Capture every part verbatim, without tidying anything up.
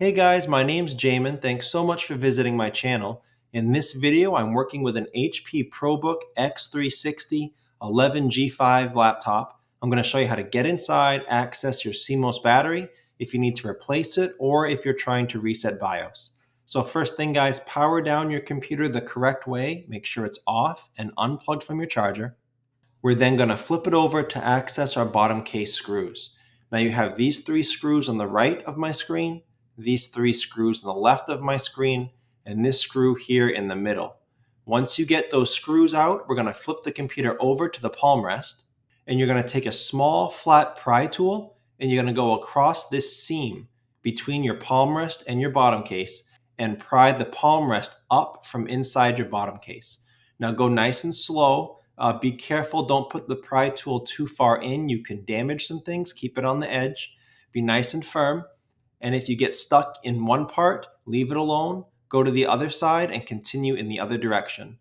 Hey guys, my name's Jamin. Thanks so much for visiting my channel. In this video, I'm working with an H P ProBook X three sixty eleven G five laptop. I'm going to show you how to get inside, access your C MOS battery, if you need to replace it, or if you're trying to reset BIOS. So first thing guys, power down your computer the correct way. Make sure it's off and unplugged from your charger. We're then going to flip it over to access our bottom case screws. Now you have these three screws on the right of my screen, these three screws on the left of my screen, and this screw here in the middle. Once you get those screws out, we're going to flip the computer over to the palm rest, and you're going to take a small flat pry tool, and you're going to go across this seam between your palm rest and your bottom case, and pry the palm rest up from inside your bottom case. Now go nice and slow. Uh, be careful, don't put the pry tool too far in. You can damage some things, keep it on the edge. Be nice and firm. And if you get stuck in one part, leave it alone, go to the other side and continue in the other direction.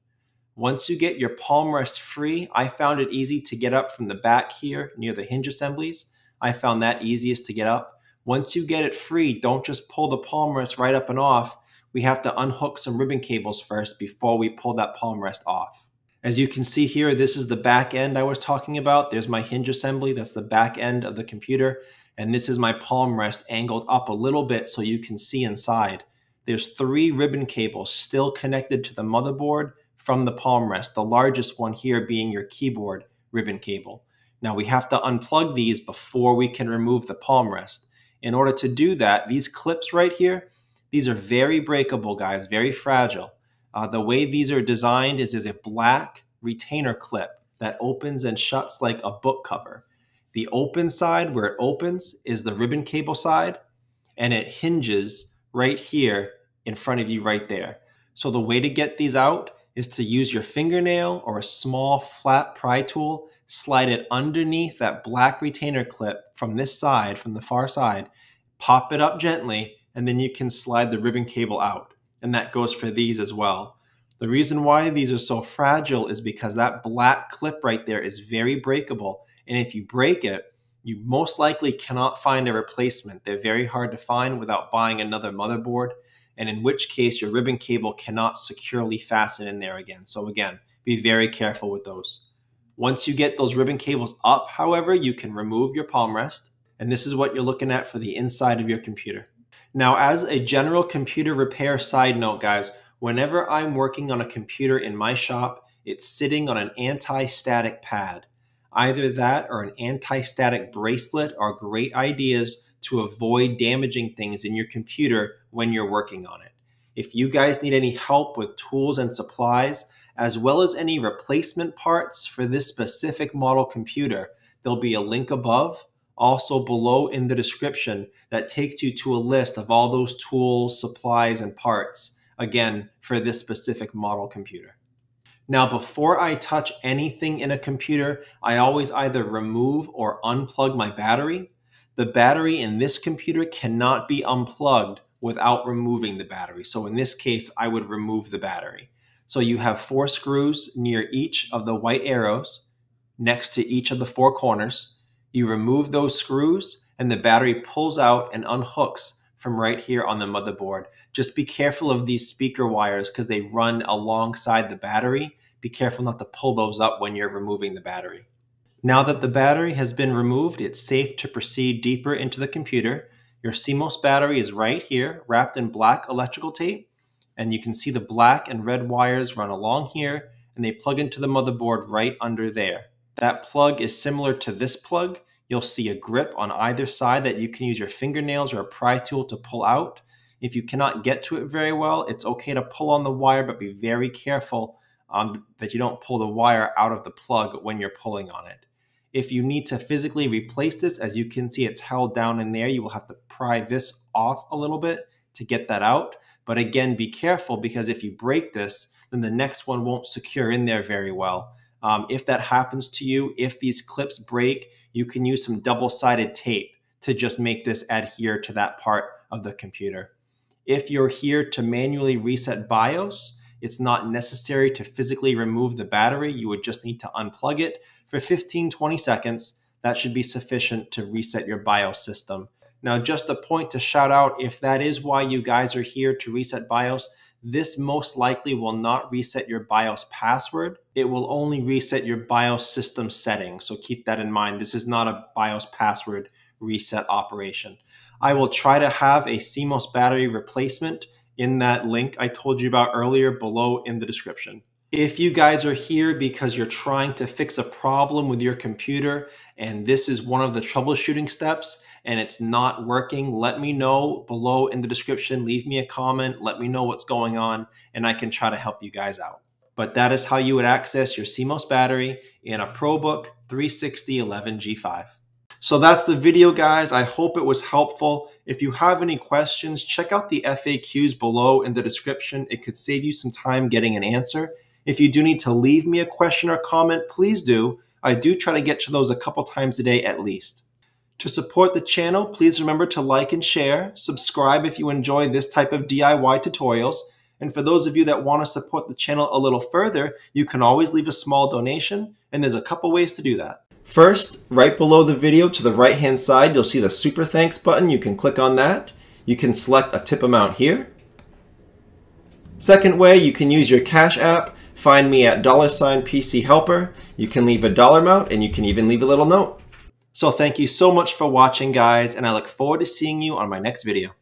Once you get your palm rest free, I found it easy to get up from the back here near the hinge assemblies. I found that easiest to get up. Once you get it free, don't just pull the palm rest right up and off. We have to unhook some ribbon cables first before we pull that palm rest off. As you can see here, this is the back end I was talking about. There's my hinge assembly, that's the back end of the computer. And this is my palm rest angled up a little bit so you can see inside. There's three ribbon cables still connected to the motherboard from the palm rest, the largest one here being your keyboard ribbon cable. Now we have to unplug these before we can remove the palm rest. In order to do that, these clips right here, these are very breakable guys, very fragile. Uh, the way these are designed is there's a black retainer clip that opens and shuts like a book cover. The open side where it opens is the ribbon cable side, and it hinges right here in front of you right there. So the way to get these out is to use your fingernail or a small flat pry tool, slide it underneath that black retainer clip from this side, from the far side, pop it up gently, and then you can slide the ribbon cable out. And that goes for these as well. The reason why these are so fragile is because that black clip right there is very breakable. And if you break it, you most likely cannot find a replacement. They're very hard to find without buying another motherboard, and in which case your ribbon cable cannot securely fasten in there again. So again, be very careful with those. Once you get those ribbon cables up, however, you can remove your palm rest, and this is what you're looking at for the inside of your computer. Now, as a general computer repair side note, guys, whenever I'm working on a computer in my shop, it's sitting on an anti-static pad. Either that or an anti-static bracelet are great ideas to avoid damaging things in your computer when you're working on it. If you guys need any help with tools and supplies, as well as any replacement parts for this specific model computer, there'll be a link above, also below in the description, that takes you to a list of all those tools, supplies, and parts, again, for this specific model computer. Now, before I touch anything in a computer, I always either remove or unplug my battery. The battery in this computer cannot be unplugged without removing the battery. So in this case, I would remove the battery. So you have four screws near each of the white arrows next to each of the four corners. You remove those screws and the battery pulls out and unhooks from right here on the motherboard. Just be careful of these speaker wires because they run alongside the battery. Be careful not to pull those up when you're removing the battery. Now that the battery has been removed, it's safe to proceed deeper into the computer. Your C MOS battery is right here, wrapped in black electrical tape, and you can see the black and red wires run along here, and they plug into the motherboard right under there. That plug is similar to this plug. You'll see a grip on either side that you can use your fingernails or a pry tool to pull out. If you cannot get to it very well, it's okay to pull on the wire, but be very careful um, that you don't pull the wire out of the plug when you're pulling on it. If you need to physically replace this, as you can see, it's held down in there. You will have to pry this off a little bit to get that out. But again, be careful because if you break this, then the next one won't secure in there very well. Um, if that happens to you, if these clips break, you can use some double-sided tape to just make this adhere to that part of the computer. If you're here to manually reset BIOS, it's not necessary to physically remove the battery. You would just need to unplug it for fifteen to twenty seconds. That should be sufficient to reset your BIOS system. Now, just a point to shout out, if that is why you guys are here to reset BIOS, this most likely will not reset your BIOS password. It will only reset your BIOS system settings. So keep that in mind. This is not a BIOS password reset operation. I will try to have a C MOS battery replacement in that link I told you about earlier below in the description. If you guys are here because you're trying to fix a problem with your computer and this is one of the troubleshooting steps and it's not working, let me know below in the description. Leave me a comment. Let me know what's going on and I can try to help you guys out. But that is how you would access your C MOS battery in a ProBook three sixty eleven G five. So that's the video, guys. I hope it was helpful. If you have any questions, check out the F A Qs below in the description. It could save you some time getting an answer. If you do need to leave me a question or comment, please do. I do try to get to those a couple times a day at least. To support the channel, please remember to like and share, subscribe if you enjoy this type of D I Y tutorials, and for those of you that want to support the channel a little further, you can always leave a small donation, and there's a couple ways to do that. First, right below the video to the right hand side, you'll see the Super Thanks button. You can click on that. You can select a tip amount here. Second way, you can use your Cash App. Find me at dollar sign PCHelper. You can leave a dollar amount and you can even leave a little note. So thank you so much for watching, guys, and I look forward to seeing you on my next video.